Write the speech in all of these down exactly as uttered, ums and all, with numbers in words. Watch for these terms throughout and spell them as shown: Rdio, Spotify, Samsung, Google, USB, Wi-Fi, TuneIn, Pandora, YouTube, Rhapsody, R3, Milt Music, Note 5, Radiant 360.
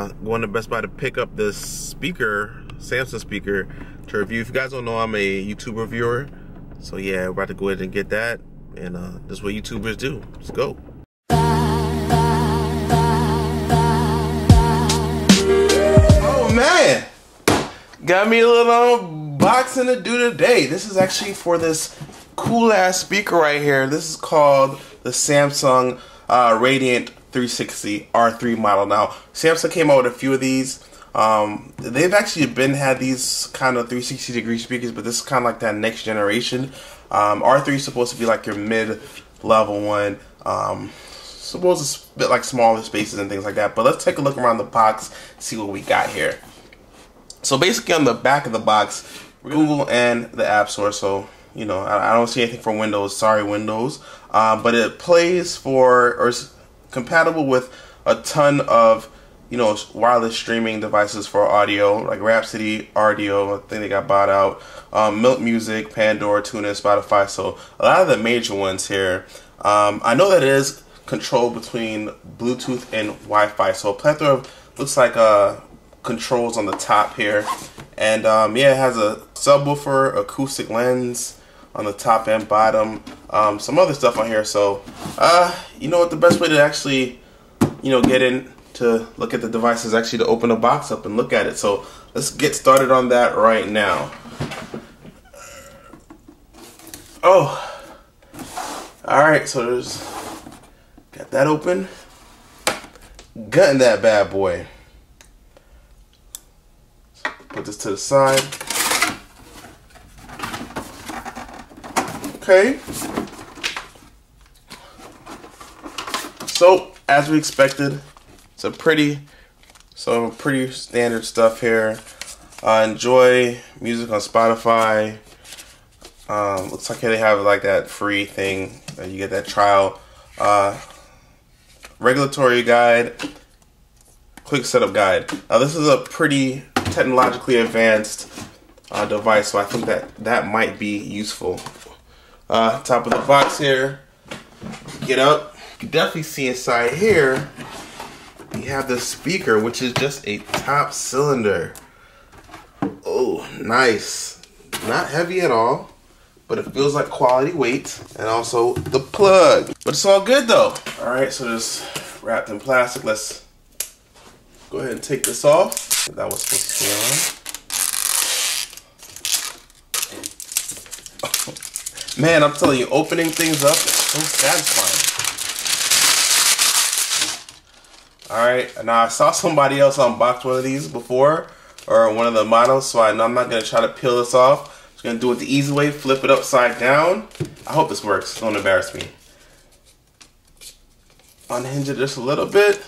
uh, going to Best Buy to pick up this speaker, Samsung speaker, to review. If you guys don't know, I'm a YouTube reviewer. So yeah, we're about to go ahead and get that. And uh, that's what YouTubers do. Let's go. Oh man, got me a little unboxing to do today. This is actually for this cool ass speaker right here. This is called the Samsung uh, Radiant three sixty R three model. Now, Samsung came out with a few of these. Um, they've actually been had these kind of three sixty degree speakers, but this is kind of like that next generation. Um, R three is supposed to be like your mid-level one. Um, supposed to fit like smaller spaces and things like that. But let's take a look around the box, see what we got here. So basically, on the back of the box, Google and the App Store. So you know, I, I don't see anything for Windows. Sorry, Windows. Uh, but it plays for or is compatible with a ton of, you know, wireless streaming devices for audio, like Rhapsody, Rdio, I think they got bought out, um, Milt Music, Pandora, TuneIn, Spotify, so a lot of the major ones here. Um, I know that it is controlled between Bluetooth and Wi-Fi, so a plethora of, looks like uh, controls on the top here. And um, yeah, it has a subwoofer, acoustic lens on the top and bottom, um, some other stuff on here. So uh, you know what, the best way to actually, you know, get in, to look at the device is actually to open the box up and look at it. So let's get started on that right now. Oh, all right. So there's got that open. Gutting that bad boy. Put this to the side. Okay. So as we expected. So pretty, so pretty standard stuff here. Uh, enjoy music on Spotify. Um, looks like they have like that free thing that you get that trial. Uh, regulatory guide, quick setup guide. Now this is a pretty technologically advanced uh, device, so I think that that might be useful. Uh, top of the box here. Get up. You can definitely see inside here. You have the speaker, which is just a top cylinder. Oh, nice. Not heavy at all, but it feels like quality weight. And also the plug. But it's all good though. All right, so just wrapped in plastic. Let's go ahead and take this off. That was supposed to be on. Man, I'm telling you, opening things up is so satisfying. Alright, now I saw somebody else unbox one of these before, or one of the models, so I know I'm not going to try to peel this off. I'm just going to do it the easy way, flip it upside down. I hope this works, don't embarrass me. Unhinge it just a little bit.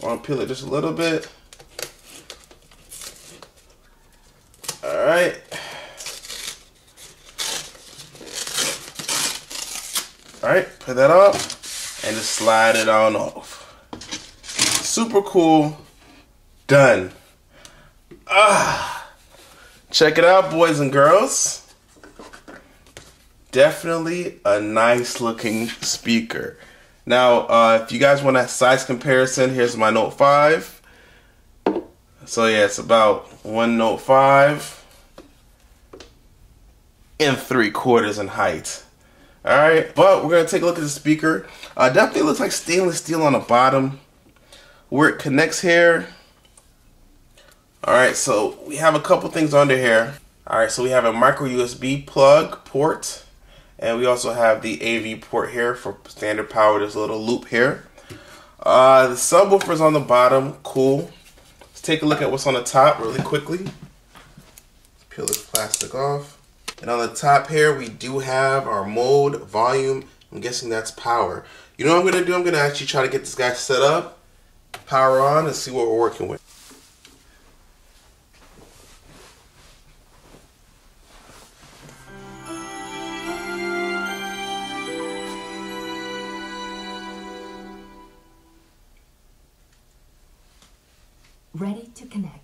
Unpeel it just a little bit. Alright. Alright, put that up. And just slide it on off. Super cool. Done. Ah, check it out, boys and girls. Definitely a nice looking speaker. Now, uh, if you guys want a size comparison, here's my Note five. So yeah, it's about one Note five and three quarters in height. Alright, but we're going to take a look at the speaker. Uh, definitely looks like stainless steel on the bottom. Where it connects here. Alright, so we have a couple things under here. Alright, so we have a micro U S B plug port. And we also have the A V port here for standard power. There's a little loop here. Uh, the subwoofer's on the bottom. Cool. Let's take a look at what's on the top really quickly. Let's peel this plastic off. And on the top here, we do have our mode, volume. I'm guessing that's power. You know what I'm going to do? I'm going to actually try to get this guy set up, power on, and see what we're working with. Ready to connect.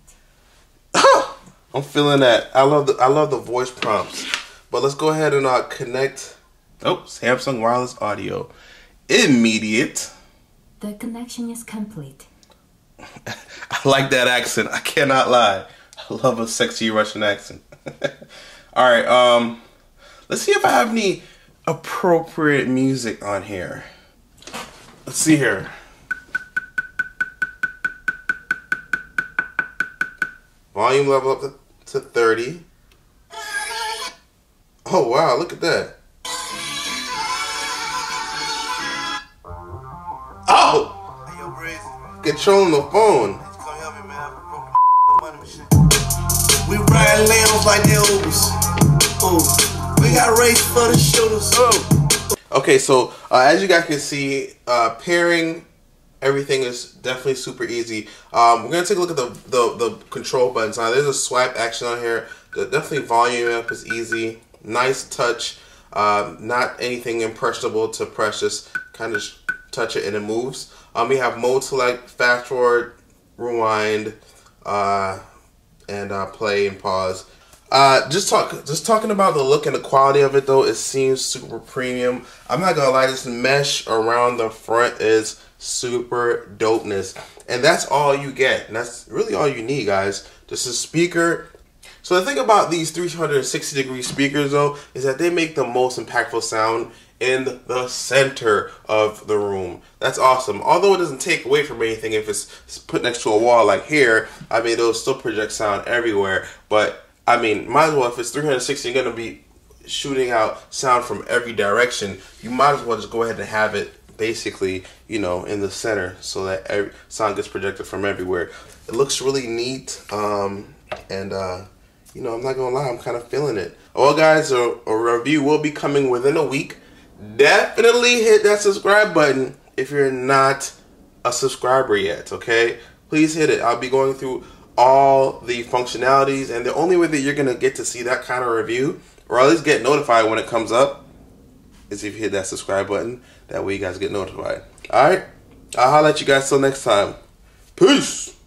I'm feeling that. I love the I love the voice prompts. But let's go ahead and uh, connect. Oh, Samsung wireless audio. Immediate. The connection is complete. I like that accent. I cannot lie. I love a sexy Russian accent. All right, um, let's see if I have any appropriate music on here. Let's see here. Volume level up to thirty. Oh, wow, look at that. Oh! Controlling the phone. We ride lambs like the oldest. Oh, we got race for the shooters. Oh. Okay, so uh, as you guys can see, uh, pairing everything is definitely super easy. Um, we're gonna take a look at the, the the control buttons. Now, there's a swipe action on here. The definitely volume up is easy. Nice touch. Uh, not anything impressionable to press. Just kind of touch it and it moves. Um, we have mode select, fast forward, rewind, uh, and uh, play and pause. Uh, just talk, just talking about the look and the quality of it though, it seems super premium. I'm not gonna lie, this mesh around the front is super dopeness, and that's all you get, and that's really all you need, guys. Just a speaker. So the thing about these three sixty degree speakers though is that they make the most impactful sound in the center of the room. That's awesome. Although it doesn't take away from anything if it's put next to a wall like here, I mean, it'll still project sound everywhere. But I mean, might as well, if it's three sixty, you're gonna be shooting out sound from every direction. You might as well just go ahead and have it basically, you know, in the center so that every sound gets projected from everywhere. It looks really neat, um, and uh, you know, I'm not gonna lie, I'm kind of feeling it. Well, guys, a, a review will be coming within a week. Definitely hit that subscribe button if you're not a subscriber yet, okay? Please hit it. I'll be going through all the functionalities, and the only way that you're going to get to see that kind of review, or at least get notified when it comes up, is if you hit that subscribe button. That way you guys get notified. Alright? I'll holler at you guys till next time. Peace!